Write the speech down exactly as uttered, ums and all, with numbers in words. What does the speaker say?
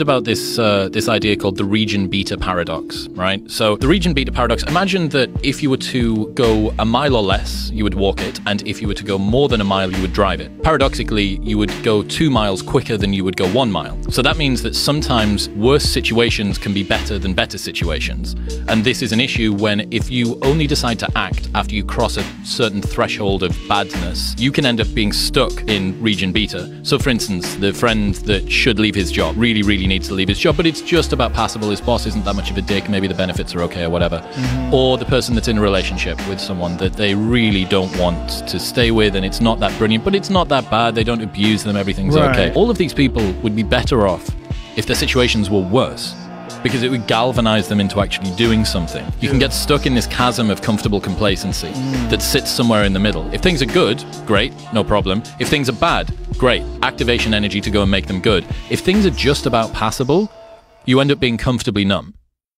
About this uh, this idea called the region beta paradox, right? So the region beta paradox, imagine that if you were to go a mile or less, you would walk it, and if you were to go more than a mile, you would drive it. Paradoxically, you would go two miles quicker than you would go one mile. So that means that sometimes worse situations can be better than better situations. And this is an issue when if you only decide to act after you cross a certain threshold of badness, you can end up being stuck in region beta. So for instance, the friend that should leave his job really, really needs to leave his job, but it's just about passable. His boss isn't that much of a dick. Maybe the benefits are okay or whatever. Mm-hmm. Or the person that's in a relationship with someone that they really don't want to stay with, and it's not that brilliant, but it's not that bad. They don't abuse them. Everything's right. Okay. All of these people would be better off if their situations were worse, because it would galvanize them into actually doing something. You can get stuck in this chasm of comfortable complacency mm. that sits somewhere in the middle. If things are good, great, no problem. If things are bad, great, activation energy to go and make them good. If things are just about passable, you end up being comfortably numb.